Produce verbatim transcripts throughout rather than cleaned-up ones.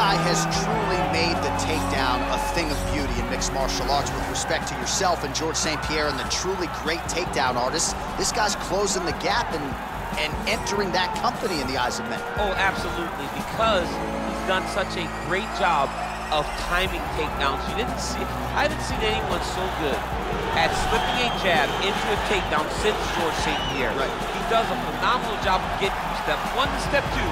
guy has truly made the takedown a thing of beauty in mixed martial arts. With respect to yourself and Georges Saint Pierre and the truly great takedown artists, this guy's closing the gap and, and entering that company in the eyes of men. Oh, absolutely, because he's done such a great job of timing takedowns. You didn't see, I haven't seen anyone so good at slipping a jab into a takedown since Georges Saint Pierre. Right. He does a phenomenal job of getting from step one to step two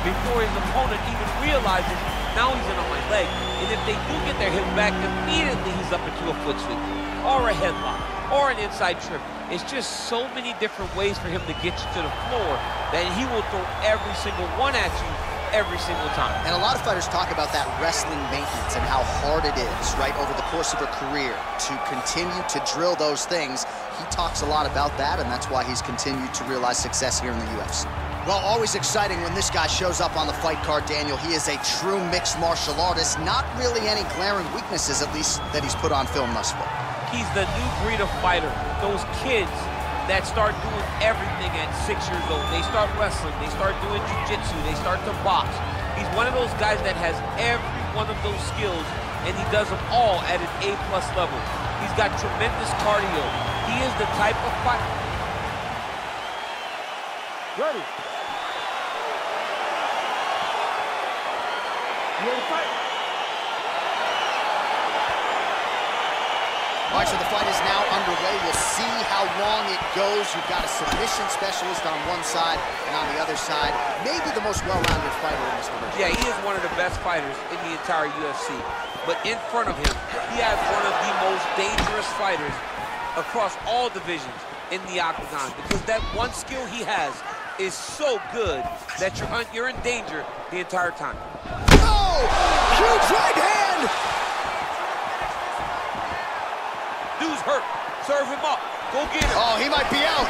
before his opponent even realizes, now he's in on my leg. And if they do get their hip back, immediately he's up into a foot swing or a headlock or an inside trip. It's just so many different ways for him to get you to the floor that he will throw every single one at you every single time. And a lot of fighters talk about that wrestling maintenance and how hard it is, right, over the course of a career to continue to drill those things. He talks a lot about that, and that's why he's continued to realize success here in the U F C. Well, always exciting when this guy shows up on the fight card, Daniel. He is a true mixed martial artist. Not really any glaring weaknesses, at least, that he's put on film thus far. He's the new breed of fighter. Those kids that start doing everything at six years old. They start wrestling, they start doing jiu-jitsu, they start to box. He's one of those guys that has every one of those skills, and he does them all at an A plus level. He's got tremendous cardio. He is the type of fighter. Ready. You ready to fight? All right, so the fight is now underway. We'll see how long it goes. You've got a submission specialist on one side and on the other side. Maybe the most well-rounded fighter in this division. Yeah, he is one of the best fighters in the entire U F C. But in front of him, he has one of the most dangerous fighters across all divisions in the octagon, because that one skill he has is so good that you're, un you're in danger the entire time. Oh! Huge right hand! Dude's hurt. Serve him up. Go get him. Oh, he might be out.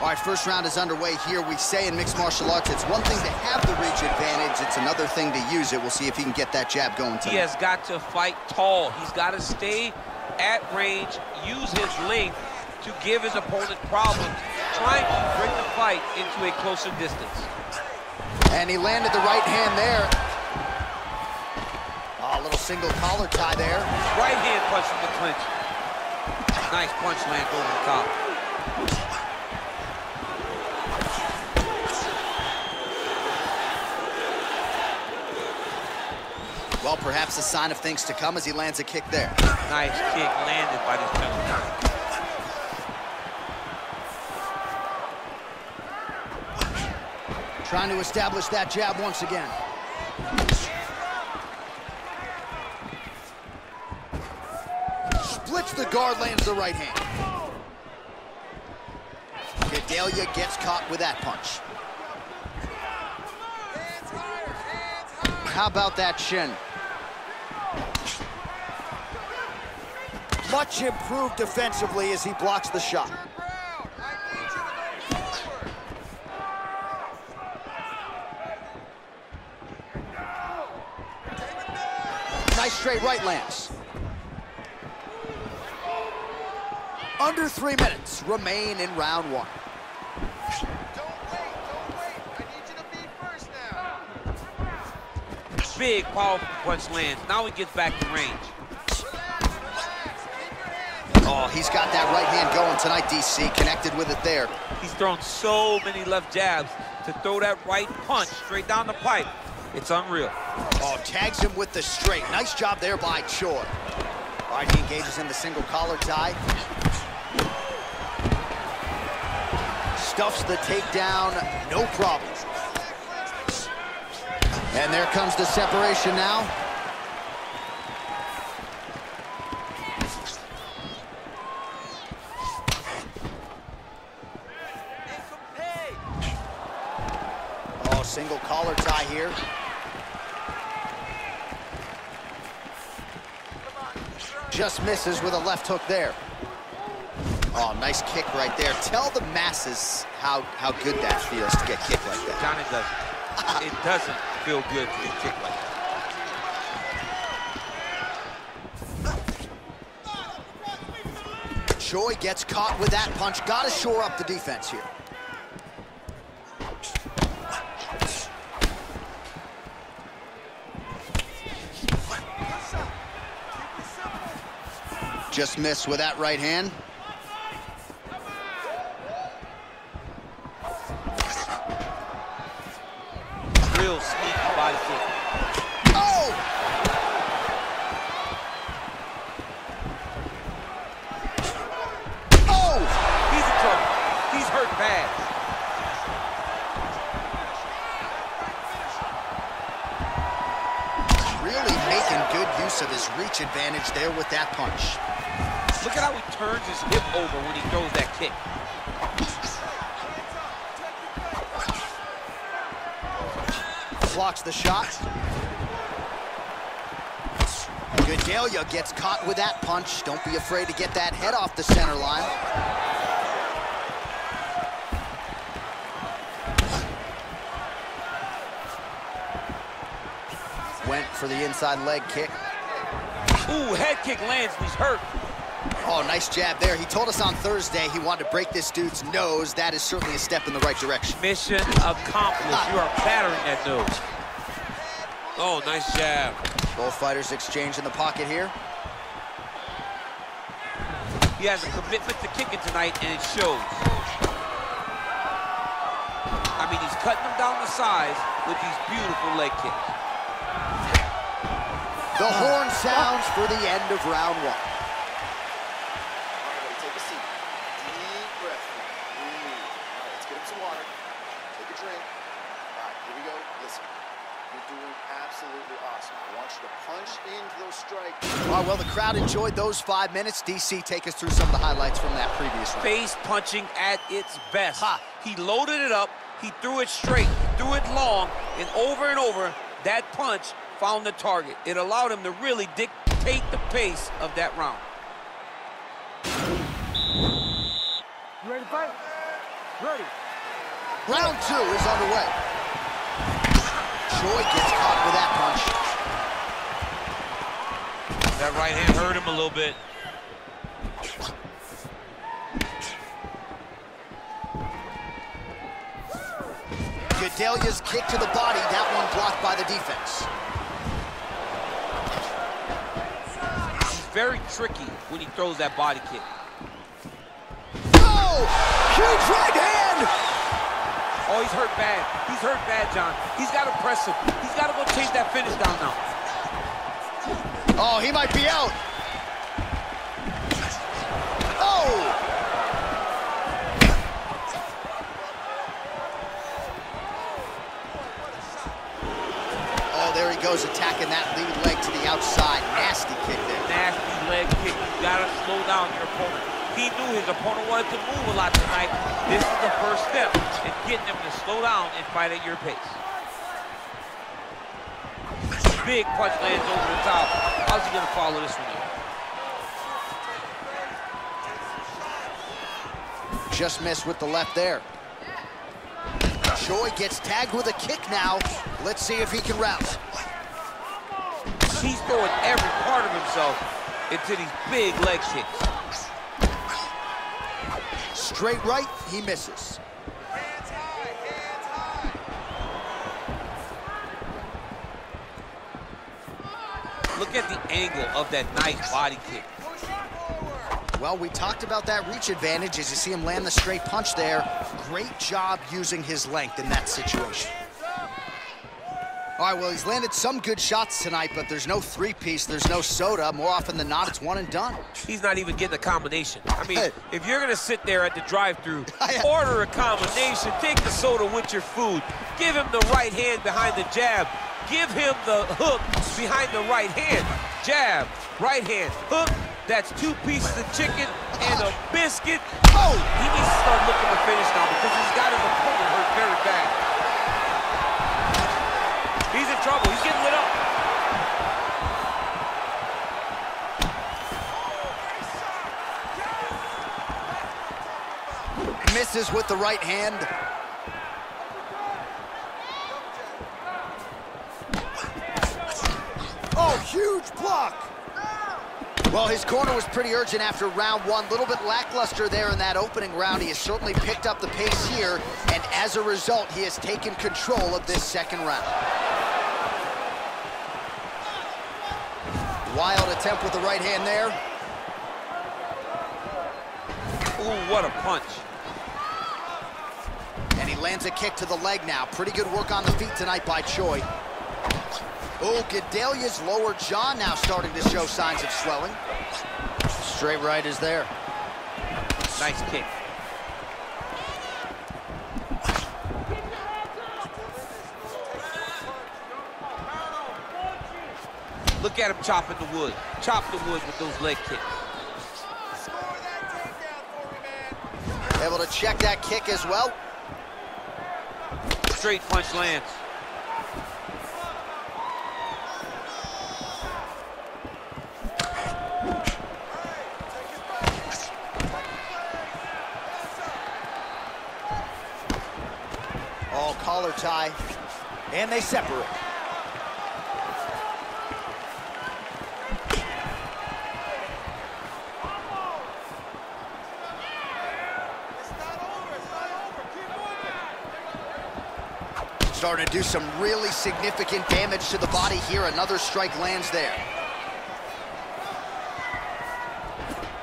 All right, first round is underway here. We say in mixed martial arts, it's one thing to have the reach advantage. It's another thing to use it. We'll see if he can get that jab going tonight. He has got to fight tall. He's got to stay at range, use his length to give his opponent problems, trying to bring the fight into a closer distance. And he landed the right hand there. Single collar tie there. Right hand punch from the clinch. Nice punch lands over the top. Well, perhaps a sign of things to come as he lands a kick there. Nice kick landed by this gentleman. Trying to establish that jab once again. Splits the guard, lands the right hand. Gedalia gets caught with that punch. How about that shin? Much improved defensively as he blocks the shot. Nice straight right lands. Under three minutes remain in round one. Don't wait, don't wait. I need you to beat first now. Big, powerful punch lands. Now he gets back to range. Oh, he's got that right hand going tonight, D C. Connected with it there. He's thrown so many left jabs. To throw that right punch straight down the pipe, it's unreal. Oh, tags him with the straight. Nice job there by Choi. All right, he engages in the single collar tie. Stuffs the takedown, no problem. And there comes the separation now. Oh, single collar tie here. Just misses with a left hook there. Oh, nice kick right there. Tell the masses how how good that feels to get kicked like that. John, it doesn't. It doesn't feel good to get kicked like that. Choi gets caught with that punch. Got to shore up the defense here. Just missed with that right hand. Real sneaky body kick. Oh! Oh! He's in trouble. He's hurt bad. Good use of his reach advantage there with that punch. Look at how he turns his hip over when he throws that kick. Blocks the shot. Goodale gets caught with that punch. Don't be afraid to get that head off the center line. Went for the inside leg kick. Ooh, head kick lands, he's hurt. Oh, nice jab there. He told us on Thursday he wanted to break this dude's nose. That is certainly a step in the right direction. Mission accomplished. You are battering that nose. Oh, nice jab. Both fighters exchange in the pocket here. He has a commitment to kicking tonight, and it shows. I mean, he's cutting them down to size with these beautiful leg kicks. The horn sounds for the end of round one. All right, take a seat. Deep breath. Breathe. All right, let's get him some water. Take a drink. All right, here we go. Listen, you're doing absolutely awesome. I want you to punch into those strikes. All right, well, the crowd enjoyed those five minutes. D C, take us through some of the highlights from that previous round. Face punching at its best. Ha. He loaded it up. He threw it straight. He threw it long. And over and over, that punch found the target. It allowed him to really dictate the pace of that round. You ready to fight? Ready. Round two is underway. Troy gets caught with that punch. That right hand hurt him a little bit. Goodelia's kick to the body, that one blocked by the defense. Very tricky when he throws that body kick. Oh! Huge right hand! Oh, he's hurt bad. He's hurt bad, John. He's got to press him. He's got to go chase that finish down now. Oh, he might be out. Oh! Oh, there he goes, attacking that lead leg to the outside. Nasty kick there. Nasty leg kick. You gotta slow down your opponent. He knew his opponent wanted to move a lot tonight. This is the first step in getting him to slow down and fight at your pace. Big punch lands over the top. How's he gonna follow this one up? Just missed with the left there. Choi gets tagged with a kick now. Let's see if he can route. He's throwing every part of himself into these big leg kicks. Straight right, he misses. Hands high, hands high. Look at the angle of that nice body kick. Well, we talked about that reach advantage as you see him land the straight punch there. Great job using his length in that situation. All right, well, he's landed some good shots tonight, but there's no three-piece, there's no soda. More often than not, it's one and done. He's not even getting a combination. I mean, hey. If you're gonna sit there at the drive-thru, order a combination, take the soda with your food, give him the right hand behind the jab, give him the hook behind the right hand, jab, right hand, hook. That's two pieces of chicken and a biscuit. Oh, he needs to start looking to finish now because he's got his opponent hurt very bad. He's in trouble. He's getting lit up. Misses with the right hand. Oh, huge block. Well, his corner was pretty urgent after round one. A little bit lackluster there in that opening round. He has certainly picked up the pace here, and as a result, he has taken control of this second round. Wild attempt with the right hand there. Ooh, what a punch. And he lands a kick to the leg now. Pretty good work on the feet tonight by Choi. Ooh, Gedalia's lower jaw now starting to show signs of swelling. Straight right is there. Nice kick. Look at him chopping the wood. Chop the wood with those leg kicks. Able to check that kick as well. Straight punch lands. All collar tie, and they separate. Starting to do some really significant damage to the body here. Another strike lands there.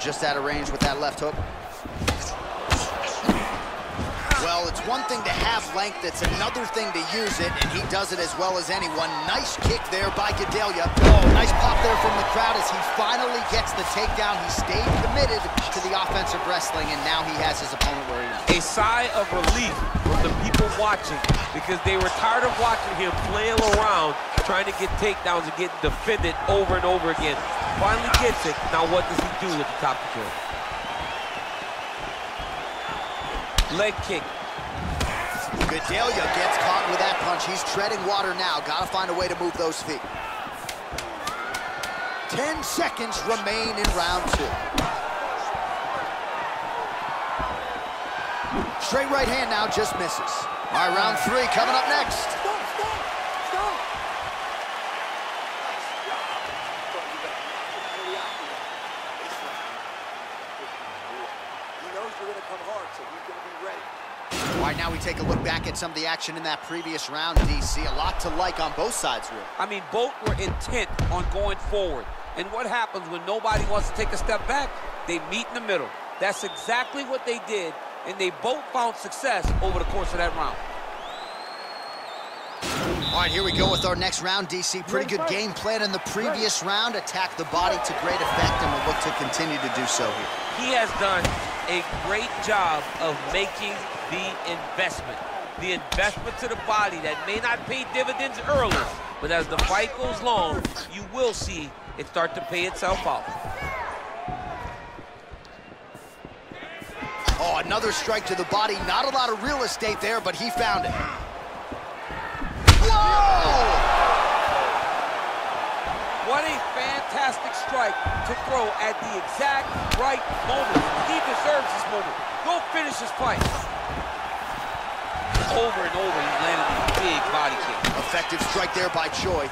Just out of range with that left hook. Well, it's one thing to have length. It's another thing to use it, and he does it as well as anyone. Nice kick there by Gedalia. Oh, nice pop there from the crowd as he finally gets the takedown. He stayed committed to the offensive wrestling, and now he has his opponent where he wants. A sigh of relief from the people watching, because they were tired of watching him flail around trying to get takedowns and get defended over and over again. Finally gets it. Now what does he do with the top of the door? Leg kick. Gedalia gets caught with that punch. He's treading water now. Gotta find a way to move those feet. Ten seconds remain in round two. Straight right hand now just misses. All right, round three coming up next. Stop, stop, stop. He knows you're gonna come hard, so he's gonna be ready. All right, now we take a look back at some of the action in that previous round, D C. A lot to like on both sides, Rick. I mean, both were intent on going forward. And what happens when nobody wants to take a step back? They meet in the middle. That's exactly what they did. And they both found success over the course of that round. All right, here we go with our next round, D C. Pretty good game plan in the previous round. Attack the body to great effect, and will look to continue to do so here. He has done a great job of making the investment. The investment to the body that may not pay dividends early, but as the fight goes long, you will see it start to pay itself off. Oh, another strike to the body. Not a lot of real estate there, but he found it. Whoa! What a fantastic strike to throw at the exact right moment. He deserves this moment. Go finish his fight. Over and over, he landed a big body kick. Effective strike there by Choi.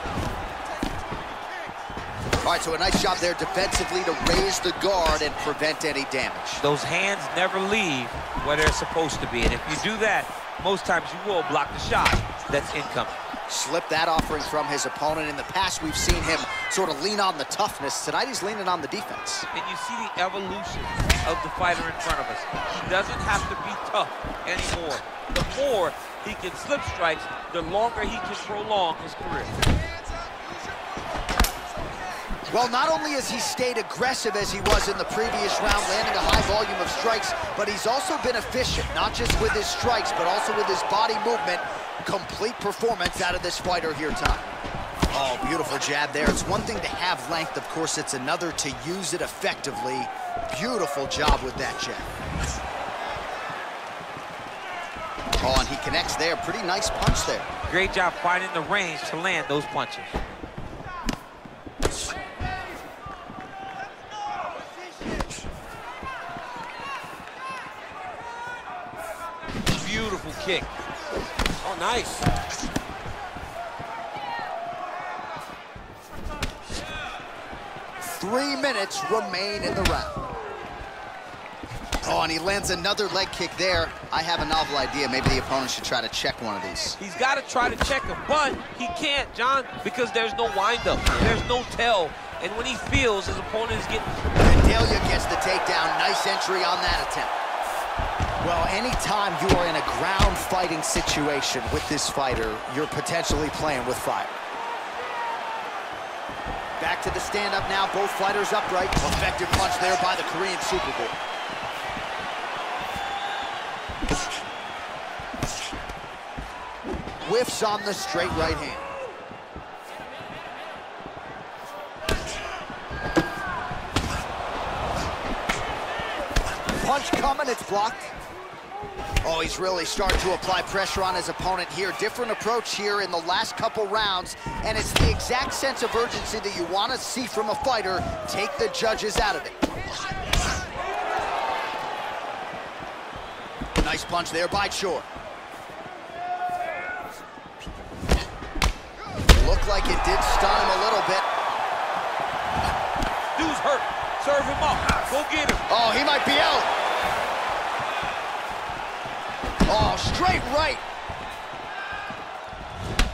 All right, so a nice job there defensively to raise the guard and prevent any damage. Those hands never leave where they're supposed to be, and if you do that, most times you will block the shot that's incoming. Slip that offering from his opponent. In the past, we've seen him sort of lean on the toughness. Tonight, he's leaning on the defense. And you see the evolution of the fighter in front of us. He doesn't have to be tough anymore. The more he can slip strikes, the longer he can prolong his career. Well, not only has he stayed aggressive as he was in the previous round, landing a high volume of strikes, but he's also been efficient, not just with his strikes, but also with his body movement. Complete performance out of this fighter here tonight. Oh, beautiful jab there. It's one thing to have length, of course, it's another to use it effectively. Beautiful job with that jab. Oh, and he connects there. Pretty nice punch there. Great job finding the range to land those punches. Beautiful kick. Oh, nice. Three minutes remain in the round. Oh, and he lands another leg kick there. I have a novel idea. Maybe the opponent should try to check one of these. He's got to try to check him, but he can't, John, because there's no windup. There's no tell and when he feels his opponent is getting... Nadelia gets the takedown. Nice entry on that attempt. Well, anytime you are in a ground fighting situation with this fighter, you're potentially playing with fire. Back to the stand-up now. Both fighters upright. Effective punch there by the Korean Super Bowl. Whiffs on the straight right hand. Punch coming, it's blocked. Oh, he's really starting to apply pressure on his opponent here. Different approach here in the last couple rounds, and it's the exact sense of urgency that you want to see from a fighter. Take the judges out of it. Nice punch there by Shore. Looked like it did stun him a little bit. Dude's hurt. Serve him up. Go get him. Oh, he might be out. Oh, straight right.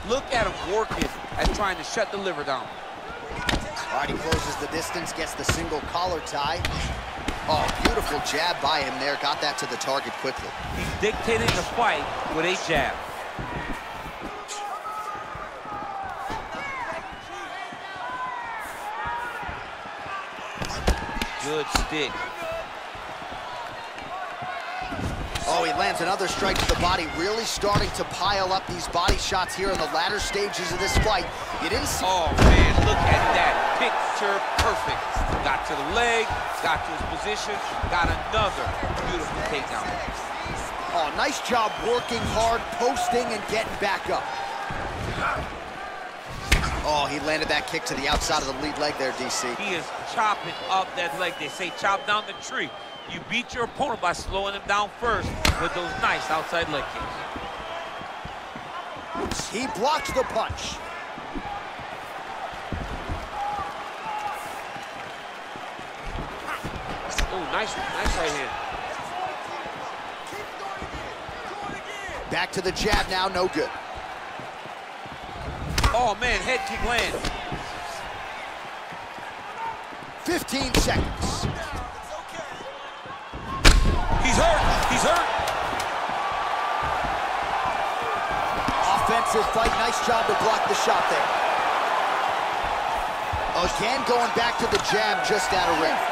Look at him working at trying to shut the liver down. All right, he closes the distance, gets the single collar tie. Oh, beautiful jab by him there. Got that to the target quickly. He's dictating the fight with a jab. Good stick. Oh, he lands another strike to the body, really starting to pile up these body shots here in the latter stages of this fight. You didn't see... Oh, man, look at that. Picture perfect. Got to the leg, got to his position, got another beautiful takedown. Oh, nice job working hard, posting, and getting back up. Oh, he landed that kick to the outside of the lead leg there, D C. He is chopping up that leg. They say chop down the tree. You beat your opponent by slowing him down first with those nice outside leg kicks. He blocks the punch. Oh, nice, nice right hand. Back to the jab now, no good. Oh, man, head kick lands. fifteen seconds. He's hurt. He's hurt. Offensive fight. Nice job to block the shot there. Again, going back to the jab just out of range.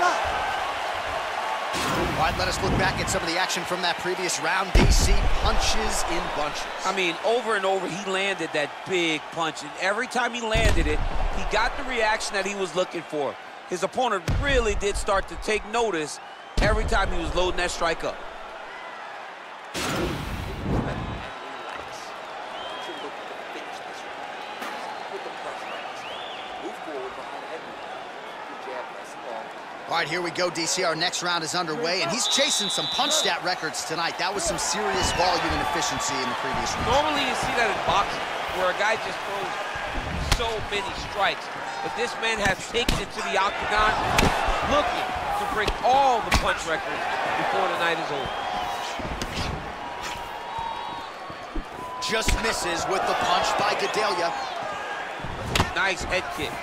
All right, let us look back at some of the action from that previous round. D C punches in bunches. I mean, over and over, he landed that big punch, and every time he landed it, he got the reaction that he was looking for. His opponent really did start to take notice every time he was loading that strike up. All right, here we go, D C. Our next round is underway, and he's chasing some punch stat records tonight. That was some serious volume and efficiency in the previous round. Normally you see that in boxing, where a guy just throws so many strikes, but this man has taken it to the octagon, looking to break all the punch records before the night is over. Just misses with the punch by Gedalia. Nice head kick.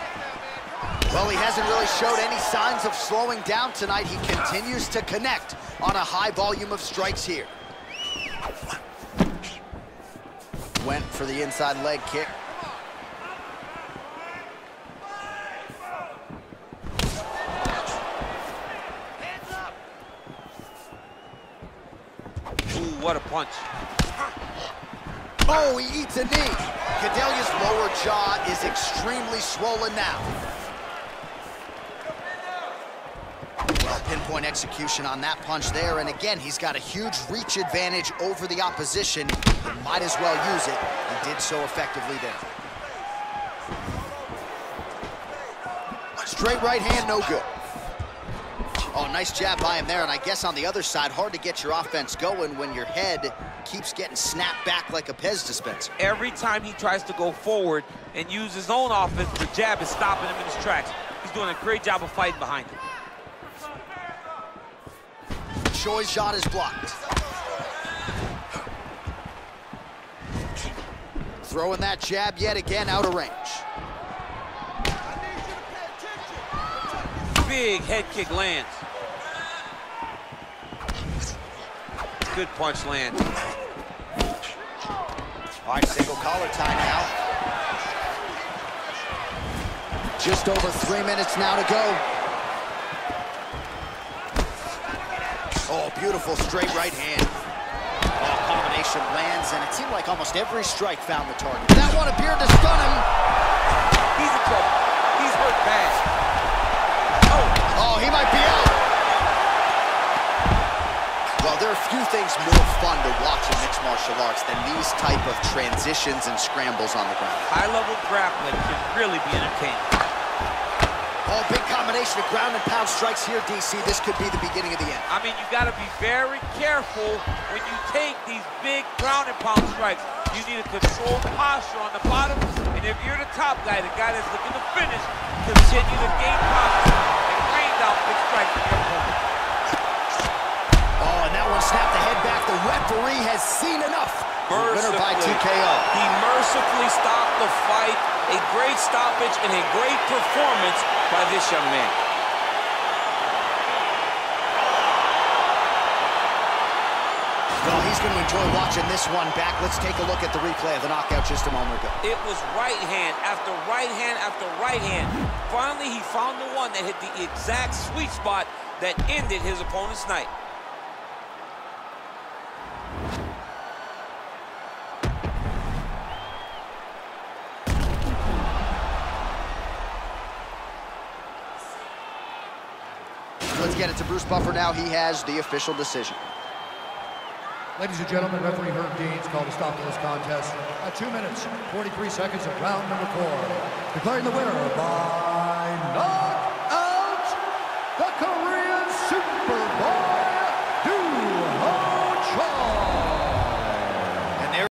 Well, he hasn't really showed any signs of slowing down tonight. He continues to connect on a high volume of strikes here. Went for the inside leg kick. Ooh, what a punch. Oh, he eats a knee. Gedalia's lower jaw is extremely swollen now. Pinpoint execution on that punch there, and again, he's got a huge reach advantage over the opposition. He might as well use it. He did so effectively there. Straight right hand, no good. Oh, nice jab by him there, and I guess on the other side, hard to get your offense going when your head keeps getting snapped back like a Pez dispenser. Every time he tries to go forward and use his own offense, the jab is stopping him in his tracks. He's doing a great job of fighting behind him. Choi's shot is blocked. Throwing that jab yet again out of range. big head kick lands. Good punch lands. All right, single collar tie now. Just over three minutes now to go. Oh, beautiful straight right hand. Oh, combination lands, and it seemed like almost every strike found the target. That one appeared to stun him. He's in trouble. He's hurt bad. Oh, oh, he might be out. Well, there are few things more fun to watch in mixed martial arts than these type of transitions and scrambles on the ground. High-level grappling can really be entertaining. Oh, big combination of ground and pound strikes here, D C. This could be the beginning of the end. I mean, you got to be very careful when you take these big ground and pound strikes. You need a controlled posture on the bottom, and if you're the top guy, the guy that's looking to finish, continue to gain posture and rain down big strikes from your opponent. Oh, and that one snapped the head back. The referee has seen enough. Mercifully, winner by T K O. He mercifully stopped the fight. A great stoppage and a great performance by this young man. Well, he's going to enjoy watching this one back. Let's take a look at the replay of the knockout just a moment ago. It was right hand after right hand after right hand. Finally, he found the one that hit the exact sweet spot that ended his opponent's night. Let's get it to Bruce Buffer now. He has the official decision. Ladies and gentlemen, referee Herb Dean's called a stop to this contest at two minutes, forty-three seconds of round number four. Declaring the winner by nine.